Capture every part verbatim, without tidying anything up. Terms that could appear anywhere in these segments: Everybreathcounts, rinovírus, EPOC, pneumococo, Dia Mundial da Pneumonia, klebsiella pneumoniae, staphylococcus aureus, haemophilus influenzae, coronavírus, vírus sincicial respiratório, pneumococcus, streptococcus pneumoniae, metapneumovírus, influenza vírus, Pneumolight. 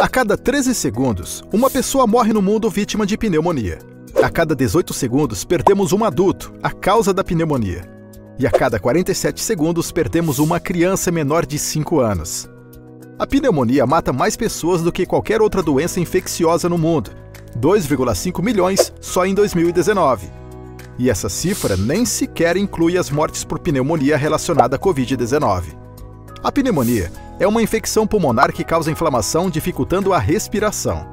A cada treze segundos, uma pessoa morre no mundo vítima de pneumonia. A cada dezoito segundos, perdemos um adulto, a causa da pneumonia. E a cada quarenta e sete segundos, perdemos uma criança menor de cinco anos. A pneumonia mata mais pessoas do que qualquer outra doença infecciosa no mundo, dois vírgula cinco milhões só em dois mil e dezenove. E essa cifra nem sequer inclui as mortes por pneumonia relacionada à covid dezenove. A pneumonia é uma infecção pulmonar que causa inflamação, dificultando a respiração.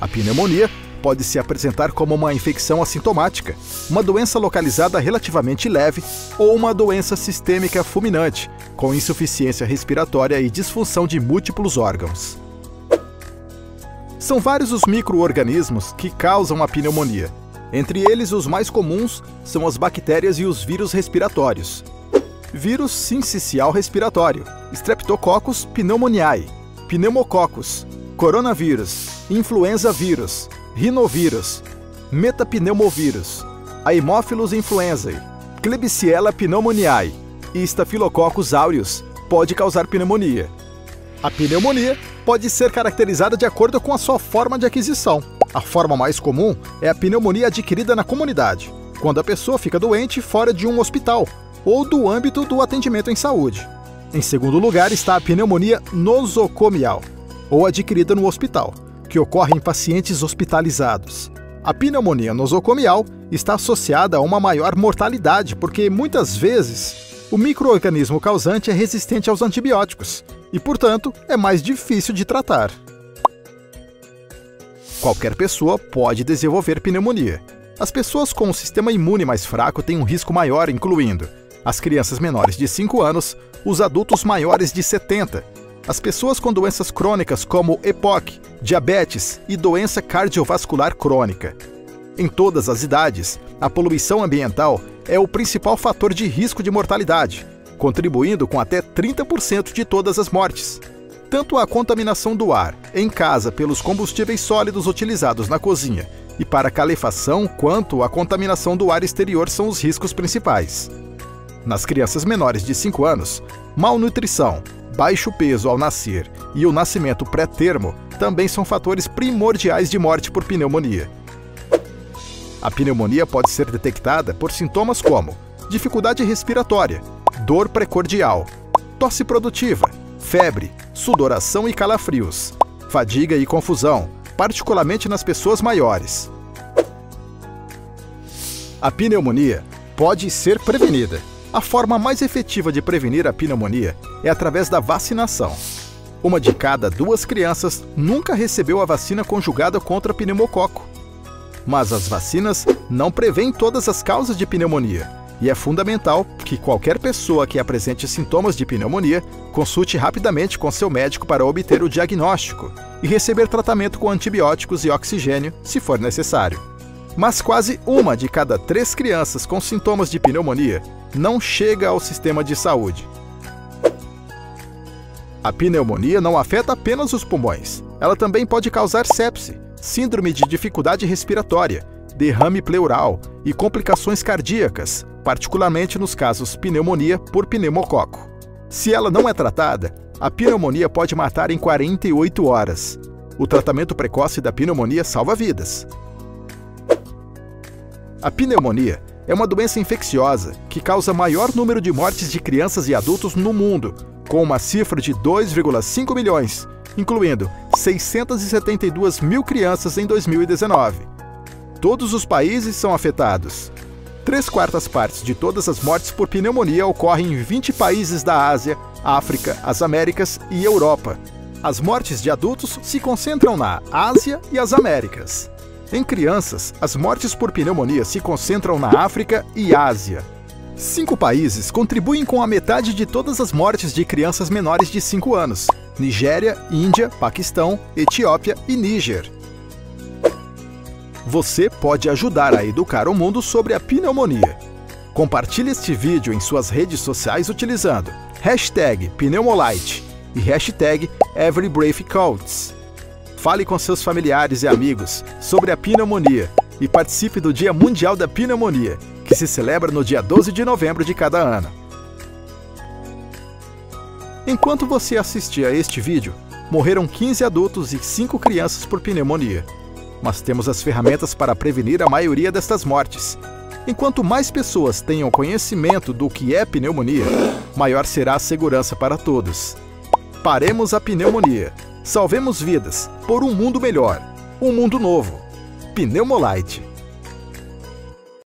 A pneumonia pode se apresentar como uma infecção assintomática, uma doença localizada relativamente leve ou uma doença sistêmica fulminante, com insuficiência respiratória e disfunção de múltiplos órgãos. São vários os micro-organismos que causam a pneumonia. Entre eles, os mais comuns são as bactérias e os vírus respiratórios. Vírus sincicial respiratório, streptococcus pneumoniae, pneumococcus, coronavírus, influenza vírus, rinovírus, metapneumovírus, haemophilus influenzae, klebsiella pneumoniae e staphylococcus aureus pode causar pneumonia. A pneumonia pode ser caracterizada de acordo com a sua forma de aquisição. A forma mais comum é a pneumonia adquirida na comunidade, quando a pessoa fica doente fora de um hospital ou do âmbito do atendimento em saúde. Em segundo lugar está a pneumonia nosocomial, ou adquirida no hospital, que ocorre em pacientes hospitalizados. A pneumonia nosocomial está associada a uma maior mortalidade porque, muitas vezes, o micro-organismo causante é resistente aos antibióticos e, portanto, é mais difícil de tratar. Qualquer pessoa pode desenvolver pneumonia. As pessoas com um sistema imune mais fraco têm um risco maior, incluindo as crianças menores de cinco anos, os adultos maiores de setenta, as pessoas com doenças crônicas como E P O C, diabetes e doença cardiovascular crônica. Em todas as idades, a poluição ambiental é o principal fator de risco de mortalidade, contribuindo com até trinta por cento de todas as mortes. Tanto a contaminação do ar em casa pelos combustíveis sólidos utilizados na cozinha e para a calefação, quanto a contaminação do ar exterior são os riscos principais. Nas crianças menores de cinco anos, malnutrição, baixo peso ao nascer e o nascimento pré-termo também são fatores primordiais de morte por pneumonia. A pneumonia pode ser detectada por sintomas como dificuldade respiratória, dor precordial, tosse produtiva, febre, sudoração e calafrios, fadiga e confusão, particularmente nas pessoas maiores. A pneumonia pode ser prevenida. A forma mais efetiva de prevenir a pneumonia é através da vacinação. Uma de cada duas crianças nunca recebeu a vacina conjugada contra pneumococo. Mas as vacinas não prevêm todas as causas de pneumonia. E é fundamental que qualquer pessoa que apresente sintomas de pneumonia consulte rapidamente com seu médico para obter o diagnóstico e receber tratamento com antibióticos e oxigênio, se for necessário. Mas quase uma de cada três crianças com sintomas de pneumonia não chega ao sistema de saúde. A pneumonia não afeta apenas os pulmões. Ela também pode causar sepse, síndrome de dificuldade respiratória, derrame pleural e complicações cardíacas, particularmente nos casos pneumonia por pneumococo. Se ela não é tratada, a pneumonia pode matar em quarenta e oito horas. O tratamento precoce da pneumonia salva vidas. A pneumonia é uma doença infecciosa que causa maior número de mortes de crianças e adultos no mundo, com uma cifra de dois vírgula cinco milhões, incluindo seiscentos e setenta e dois mil crianças em dois mil e dezenove. Todos os países são afetados. Três quartas partes de todas as mortes por pneumonia ocorrem em vinte países da Ásia, África, as Américas e Europa. As mortes de adultos se concentram na Ásia e as Américas. Em crianças, as mortes por pneumonia se concentram na África e Ásia. Cinco países contribuem com a metade de todas as mortes de crianças menores de cinco anos: Nigéria, Índia, Paquistão, Etiópia e Níger. Você pode ajudar a educar o mundo sobre a pneumonia. Compartilhe este vídeo em suas redes sociais utilizando hashtag Pneumolight e hashtag EveryBreathCounts. Fale com seus familiares e amigos sobre a pneumonia e participe do Dia Mundial da Pneumonia, que se celebra no dia doze de novembro de cada ano. Enquanto você assistia a este vídeo, morreram quinze adultos e cinco crianças por pneumonia. Mas temos as ferramentas para prevenir a maioria destas mortes. Enquanto mais pessoas tenham conhecimento do que é pneumonia, maior será a segurança para todos. Paremos a pneumonia. Salvemos vidas por um mundo melhor. Um mundo novo. Pneumolight.